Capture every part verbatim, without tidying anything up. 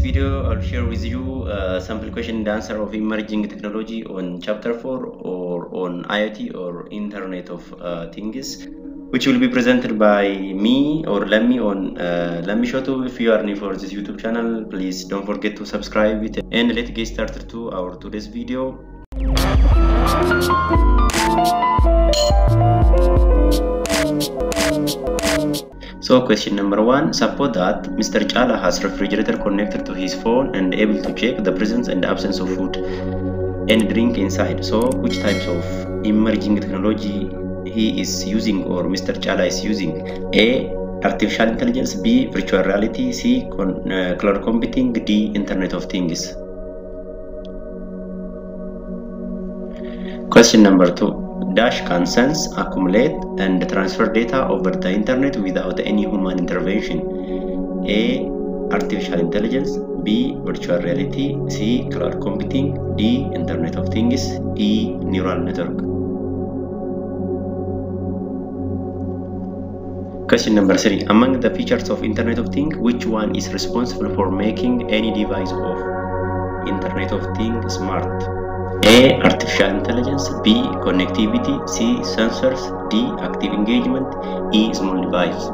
video, I'll share with you a sample question and answer of emerging technology on chapter four or on IoT or Internet of uh, Things, which will be presented by me or Lemmy on uh, Lamishow Tube. If you are new for this YouTube channel, please don't forget to subscribe it, and let's get started to our today's video. So question number one, suppose that Mister Chala has refrigerator connected to his phone and able to check the presence and absence of food and drink inside. So which types of emerging technology he is using or Mister Chala is using? A. Artificial intelligence. B. Virtual reality. C. Con uh, cloud computing. D. Internet of Things. Question number two. Dash can sense, accumulate, and transfer data over the internet without any human intervention. A. Artificial intelligence. B. Virtual reality. C. Cloud computing. D. Internet of Things. E. Neural network. Question number three. Among the features of Internet of Things, which one is responsible for making any device of Internet of Things smart? A. Artificial intelligence. B. Connectivity. C. Sensors. D. Active engagement. E. Small device.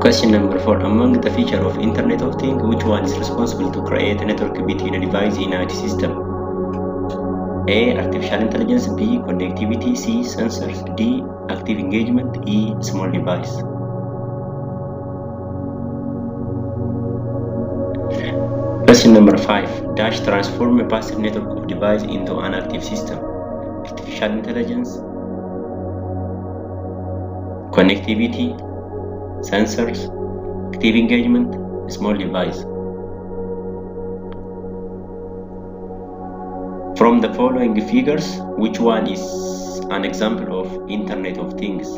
Question number four. Among the features of Internet of Things, which one is responsible to create a network between a device in a system? A. Artificial intelligence. B. Connectivity. C. Sensors. D. Active engagement. E. Small device. Question number five. Dash transform a passive network of device into an active system. Artificial intelligence, connectivity, sensors, active engagement, small device. From the following figures, which one is an example of Internet of Things?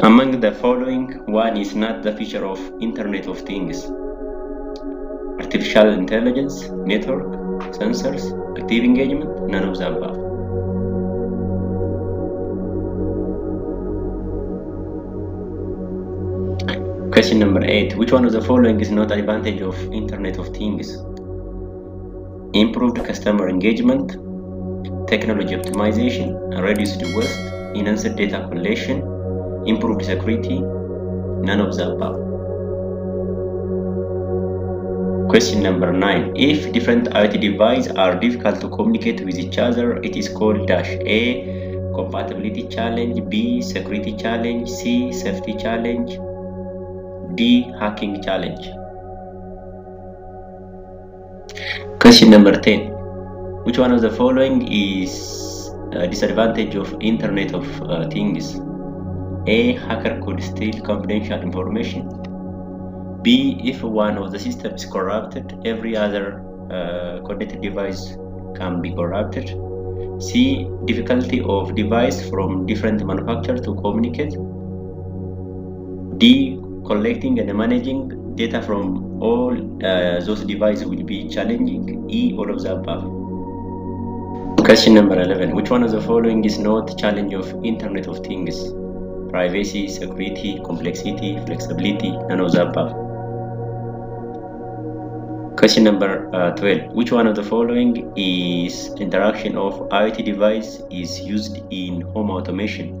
Among the following, one is not the feature of Internet of Things. Artificial intelligence, network, sensors, active engagement, none of the above. Question number eight. Which one of the following is not an advantage of Internet of Things? Improved customer engagement, technology optimization, reduced waste, enhanced data collection, improved security, none of the above. Question number nine. If different IoT devices are difficult to communicate with each other, it is called dash. A. Compatibility challenge. B. Security challenge. C. Safety challenge. D. Hacking challenge. Question number ten. Which one of the following is a disadvantage of Internet of uh, Things? A. Hacker could steal confidential information. B. If one of the systems is corrupted, every other uh, connected device can be corrupted. C. Difficulty of device from different manufacturers to communicate. D. Collecting and managing data from all uh, those devices will be challenging. E. All of the above. Question number eleven. Which one of the following is not the challenge of Internet of Things? Privacy, security, complexity, flexibility, none of the above. Question number uh, twelve. Which one of the following is interaction of IoT device is used in home automation?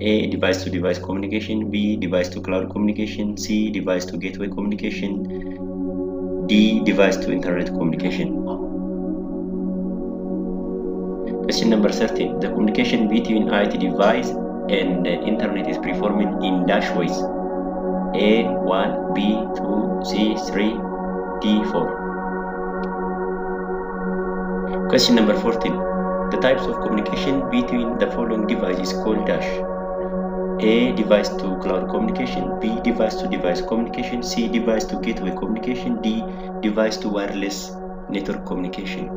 A. Device to device communication. B. Device to cloud communication. C. Device to gateway communication. D. Device to internet communication. Question number thirteen. The communication between IoT device and the internet is performed in dash ways. A. one, B. two, C. three, D. four. Question number fourteen. The types of communication between the following devices is called dash. A. Device to cloud communication. B. Device to device communication. C. Device to gateway communication. D. Device to wireless network communication.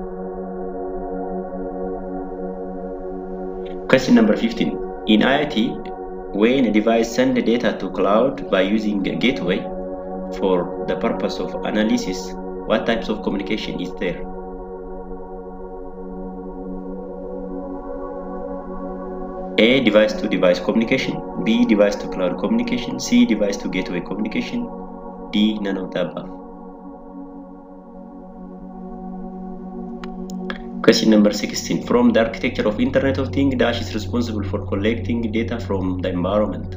Question number fifteen. In IoT, when a device sends data to cloud by using a gateway, for the purpose of analysis what types of communication is there. A, device to device communication. B, device to cloud communication. C, device to gateway communication. D, none of the above. Question number sixteen. From the architecture of Internet of Things, dash is responsible for collecting data from the environment.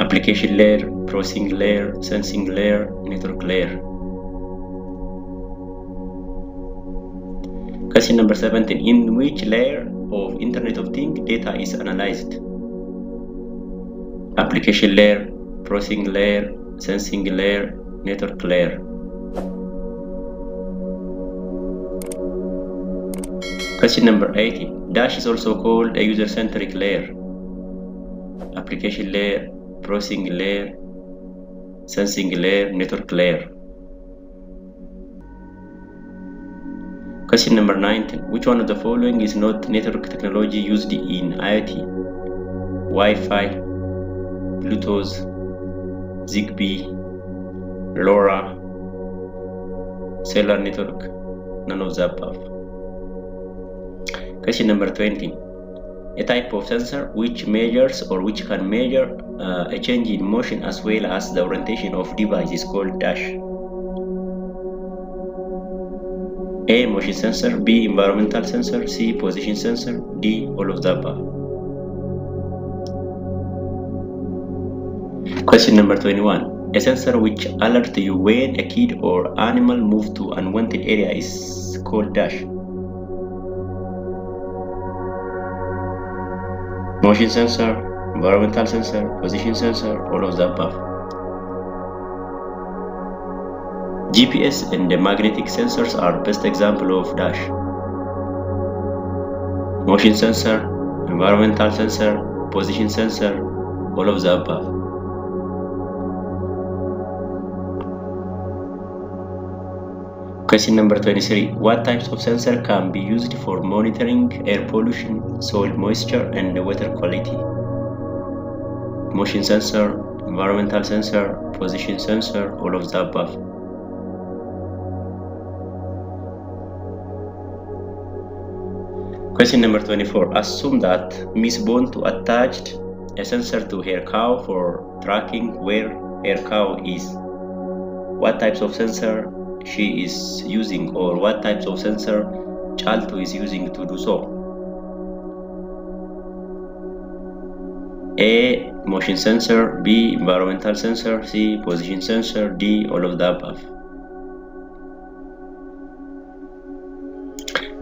Application layer, processing layer, sensing layer, network layer. Question number seventeen. In which layer of Internet of Things data is analyzed? Application layer, processing layer, sensing layer, network layer. Question number eighteen. Dash is also called a user-centric layer. Application layer, processing layer, sensing layer, network layer. Question number nineteen. Which one of the following is not network technology used in IoT? Wi-Fi, Bluetooth, Zigbee, LoRa, cellular network, none of the above. Question number twenty. A type of sensor which measures or which can measure uh, a change in motion as well as the orientation of device is called dash. A, motion sensor. B, environmental sensor. C, position sensor. D, all of the above. Question number twenty-one. A sensor which alerts you when a kid or animal moves to unwanted area is called dash. Motion sensor, environmental sensor, position sensor, all of the above. G P S and the magnetic sensors are best example of dash. Motion sensor, environmental sensor, position sensor, all of the above. Question number twenty-three. What types of sensor can be used for monitoring air pollution, soil moisture, and water quality? Motion sensor, environmental sensor, position sensor, all of the above. Question number twenty-four. Assume that Miz Bontu attached a sensor to her cow for tracking where her cow is. What types of sensor she is using, or what types of sensor Chaltu is using to do so? A, motion sensor. B, environmental sensor. C, position sensor. D, all of the above.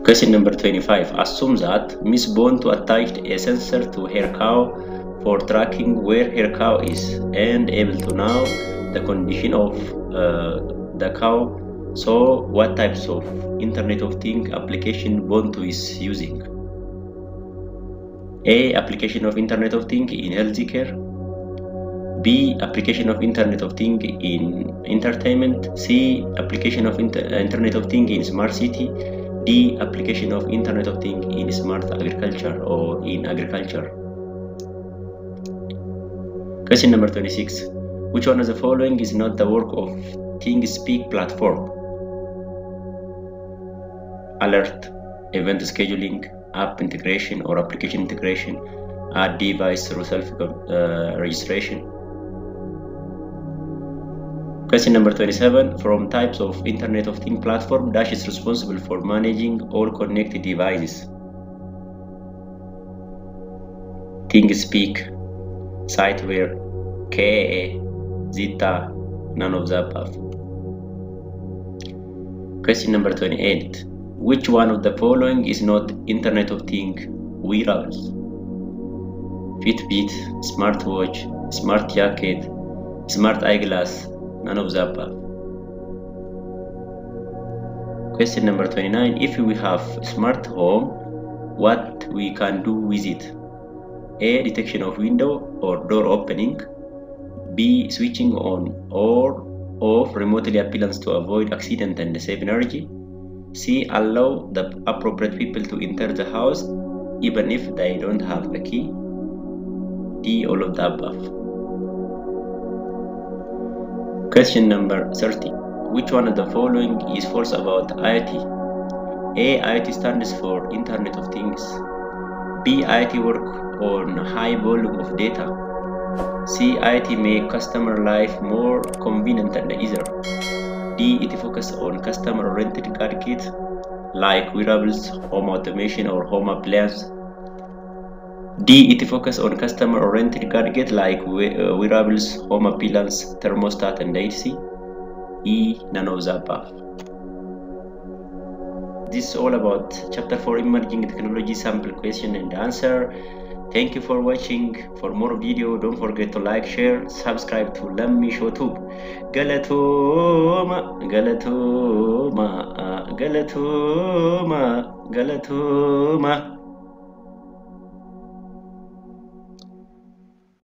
Question number twenty-five. Assume that Miz Bontu attached a sensor to her cow for tracking where her cow is and able to know the condition of uh, the cow. So, what types of Internet of Things application Bontu is using? A, application of Internet of Things in healthcare. B, application of Internet of Things in entertainment. C, application of inter Internet of Things in smart city. D, application of Internet of Things in smart agriculture or in agriculture. Question number twenty-six. Which one of the following is not the work of Thingspeak platform? Alert, event scheduling, app integration or application integration, add device through self uh, registration. Question number twenty-seven. From types of Internet of Things platform, dash is responsible for managing all connected devices. Thingspeak, SiteWhere, K A A, Zeta, none of the above. Question number twenty-eight. Which one of the following is not Internet of Things wearables? Fitbit, smartwatch, smart jacket, smart eyeglass, none of the above. Question number twenty-nine. If we have smart home, what we can do with it? A, detection of window or door opening. B, switching on or of remotely appearance to avoid accident and save energy. C, allow the appropriate people to enter the house even if they don't have the key. D, all of the above. Question number thirty. Which one of the following is false about IoT? A. IoT stands for Internet of Things. B. IoT work on high volume of data. C. IoT make customer life more convenient and easier. D. It focuses on customer-oriented gadgets like wearables, home automation, or home appliances. D. It focuses on customer-oriented gadgets like we uh, wearables, home appliances, thermostat, and A C. E. None of the above. This is all about Chapter four Emerging Technology Sample Question and Answer. Thank you for watching. For more video, don't forget to like, share, subscribe to Lamishow Tube. Galatoma, Galatoma, Galatoma, Galatoma.